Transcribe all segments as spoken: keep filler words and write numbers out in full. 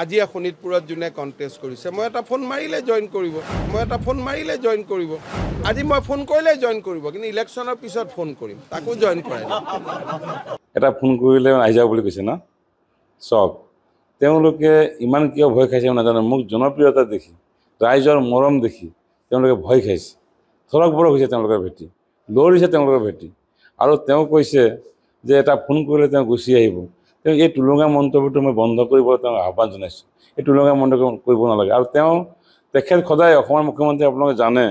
আজি শোণিতপুৰত যোনে কণ্টেষ্ট কৰিছে, মই এটা ফোন মাৰিলে জইন কৰিব, মই এটা ফোন মাৰিলে জইন কৰিব, আজি মই ফোন কৰিলে জইন কৰিব, কিন্তু ইলেকশ্যনৰ পিছত ফোন কৰিম, তাকো জইন কৰাই দিম। এটা ফোন কৰিলে আহি যাব বুলি কৈছে ন চব। তেওঁলোকে ইমান কিয় ভয় খাইছে নাজানো, মোক জনপ্ৰিয়তা দেখি, ৰাইজৰ মৰম দেখি তেওঁলোকে ভয় খাইছে। থৰক বৰক হৈছে তেওঁলোকৰ ভেটি, লৰিছে তেওঁলোকৰ ভেটি। আৰু তেওঁ কৈছে যে এটা ফোন কৰিলে তেওঁ গুচি আহিব। তেওঁ এই টুলুঙা মন্তব্যটো মই বন্ধ কৰিবলৈ তেওঁ আহ্বান জনাইছোঁ। এই টুলুঙা মন্তব্য কৰিব নালাগে। আৰু তেওঁ তেখেত সদায় অসমৰ মুখ্যমন্ত্ৰী, আপোনালোকে জানে,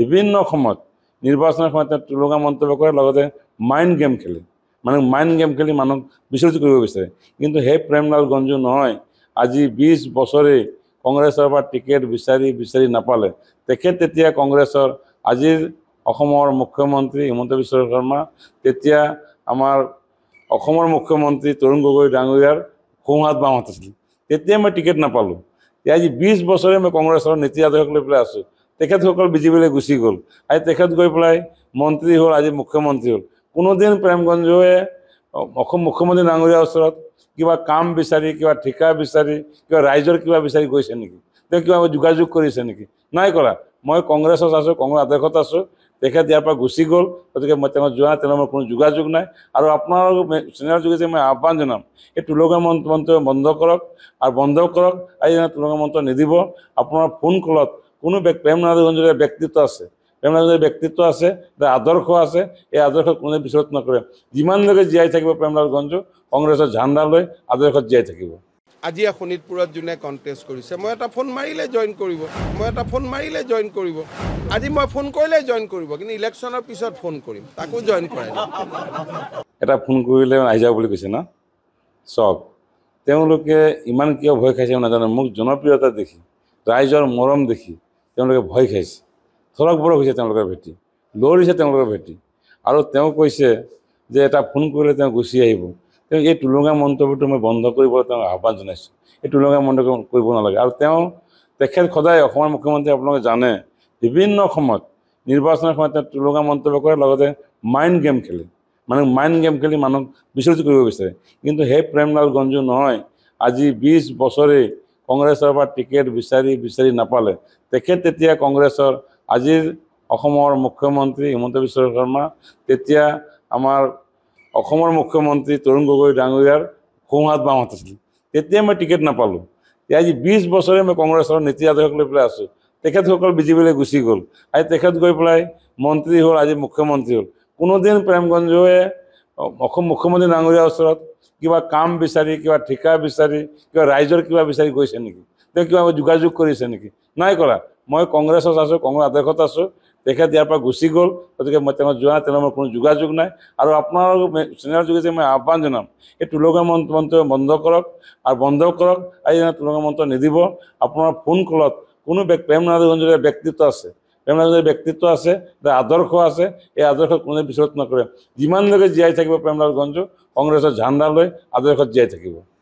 বিভিন্ন সময়ত নিৰ্বাচনৰ সময়ত তেওঁ টুলুঙা মন্তব্য কৰে, লগতে মাইণ্ড গেম খেলে, মানে মাইণ্ড গেম খেলি মানুহক বিচলিত কৰিব বিচাৰে। কিন্তু সেই প্ৰেমলাল গঞ্জু নহয়, আজি বিছ বছৰে কংগ্ৰেছৰ পৰা টিকেট বিচাৰি বিচাৰি নাপালে। তেখেত তেতিয়া কংগ্ৰেছৰ, আজিৰ অসমৰ মুখ্যমন্ত্ৰী হিমন্ত বিশ্ব শৰ্মা, তেতিয়া আমাৰ অসমৰ মুখ্যমন্ত্ৰী তৰুণ গগৈ ডাঙৰীয়াৰ সোঁহাত বাওঁহাত আছিল। তেতিয়া মই টিকেট নাপালোঁ। আজি বিছ বছৰে মই কংগ্ৰেছৰ নীতি আদৰ্শক লৈ পেলাই আছোঁ। তেখেতসকল বিজেপিলৈ গুচি গ'ল, আজি তেখেত গৈ পেলাই মন্ত্ৰী হ'ল, আজি মুখ্যমন্ত্ৰী হ'ল। কোনোদিন প্ৰেম গঞ্জুৱে অসম মুখ্যমন্ত্ৰী ডাঙৰীয়াৰ ওচৰত কিবা কাম বিচাৰি, কিবা ঠিকা বিচাৰি, কিবা ৰাইজৰ কিবা বিচাৰি গৈছে নেকি? তেওঁ কিবা যোগাযোগ কৰিছে নেকি? নাই কৰা। মই কংগ্ৰেছত আছোঁ, কংগ্ৰেছ আদৰ্শত আছোঁ। তেখেত ইয়াৰ পৰা গুচি গ'ল, গতিকে মই তেওঁ যোৱা নাই, তেওঁ মোৰ কোনো যোগাযোগ নাই। আৰু আপোনালোক চেনেলৰ যোগেদি মই আহ্বান জনাম, এই টুলুঙা মন্তব্য বন্ধ কৰক আৰু বন্ধ কৰক আজি টুলুঙা মন্তব্য নিদিব। আপোনাৰ ফোন কলত কোনো প্ৰেমলাল গঞ্জুৰ ব্যক্তিত্ব আছে, প্ৰেমলাল গঞ্জুৰ ব্যক্তিত্ব আছে, এটা আদৰ্শ আছে। এই আদৰ্শত কোনে বিচৰণ নকৰে। যিমানলৈকে জীয়াই থাকিব প্ৰেমলাল গঞ্জু কংগ্ৰেছৰ ঝাণ্ডা লৈ আদৰ্শত জীয়াই থাকিব। আজি শোণিতপুৰত যোনে কণ্টেষ্ট কৰিছে, মই এটা ফোন মাৰিলে জইন কৰিব, মই এটা ফোন মাৰিলে জইন কৰিব, আজি মই ফোন কৰিলে জইন কৰিব, কিন্তু ইলেকশ্যনৰ পিছত ফোন কৰিম, তাকো জইন কৰাই দিম। এটা ফোন কৰিলে আহি যাব বুলি কৈছে ন চব। তেওঁলোকে ইমান কিয় ভয় খাইছে নাজানো, মোক জনপ্ৰিয়তা দেখি, ৰাইজৰ মৰম দেখি তেওঁলোকে ভয় খাইছে। থৰক বৰক হৈছে তেওঁলোকৰ ভেটি, লৰিছে তেওঁলোকৰ ভেটি। আৰু তেওঁ কৈছে যে এটা ফোন কৰিলে তেওঁ গুচি আহিব। তেওঁ এই টুলুঙা মন্তব্যটো মই বন্ধ কৰিবলৈ তেওঁ আহ্বান জনাইছোঁ। এই টুলুঙা মন্তব্য কৰিব নালাগে। আৰু তেওঁ তেখেত সদায় অসমৰ মুখ্যমন্ত্ৰী, আপোনালোকে জানে, বিভিন্ন সময়ত নিৰ্বাচনৰ সময়ত তেওঁ টুলুঙা মন্তব্য কৰে, লগতে মাইণ্ড গেম খেলে, মানে মাইণ্ড গেম খেলি মানুহক বিচলিত কৰিব বিচাৰে। কিন্তু সেই প্ৰেমলাল গঞ্জু নহয়, আজি বিছ বছৰে কংগ্ৰেছৰ পৰা টিকেট বিচাৰি বিচাৰি নাপালে। তেখেত তেতিয়া কংগ্ৰেছৰ, আজিৰ অসমৰ মুখ্যমন্ত্ৰী হিমন্ত বিশ্ব শৰ্মা, তেতিয়া আমাৰ অসমৰ মুখ্যমন্ত্ৰী তৰুণ গগৈ ডাঙৰীয়াৰ সোঁহাত বাওঁহাত আছিল। তেতিয়া মই টিকেট নাপালোঁ। আজি বিছ বছৰে মই কংগ্ৰেছৰ নীতি আদৰ্শক লৈ পেলাই আছোঁ। তেখেতসকল বিজেপিলৈ গুচি গ'ল, আজি তেখেত গৈ পেলাই মন্ত্ৰী হ'ল, আজি মুখ্যমন্ত্ৰী হ'ল। কোনোদিন প্ৰেম গঞ্জুৱে অসম মুখ্যমন্ত্ৰী ডাঙৰীয়াৰ ওচৰত কিবা কাম বিচাৰি, কিবা ঠিকা বিচাৰি, কিবা ৰাইজৰ কিবা বিচাৰি গৈছে নেকি? তেওঁ কিবা যোগাযোগ কৰিছে নেকি? নাই কৰা। মই কংগ্ৰেছত আছোঁ, কংগ্ৰেছ আদৰ্শত আছোঁ। তেখেত ইয়াৰ পৰা গুচি গ'ল, গতিকে মই তেওঁ যোৱা নাই, তেওঁ মোৰ কোনো যোগাযোগ নাই। আৰু আপোনালোক চেনেলৰ যোগেদি মই আহ্বান জনাম, এই টুলুঙা মন্তব্য বন্ধ কৰক আৰু বন্ধ কৰক আজি টুলুঙা মন্তব্য নিদিব। আপোনাৰ ফোন কলত কোনো প্ৰেমলাল গঞ্জুৰ ব্যক্তিত্ব আছে, প্ৰেমলাল গঞ্জুৰ ব্যক্তিত্ব আছে, এটা আদৰ্শ আছে। এই আদৰ্শত কোনে বিচৰণ নকৰে। যিমানলৈকে জীয়াই থাকিব প্ৰেমলাল গঞ্জু কংগ্ৰেছৰ ঝাণ্ডা লৈ আদৰ্শত জীয়াই থাকিব।